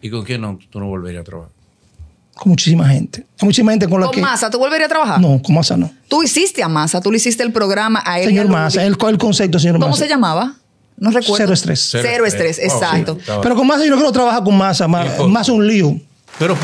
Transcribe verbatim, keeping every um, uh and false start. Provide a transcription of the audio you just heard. ¿Y con quién no, tú no volverías a trabajar? Con muchísima gente. Con muchísima gente con la ¿Con que... ¿Con Massa tú volverías a trabajar? No, con Massa no. Tú hiciste a Massa, tú le hiciste el programa a él. Señor Massa, el, el concepto, señor Massa. ¿Cómo se llamaba? No recuerdo. Cero estrés. Cero, Cero estrés, estrés. Oh, exacto. Sí, pero con Massa yo no creo trabajar con Massa. Más, más un lío. Pero...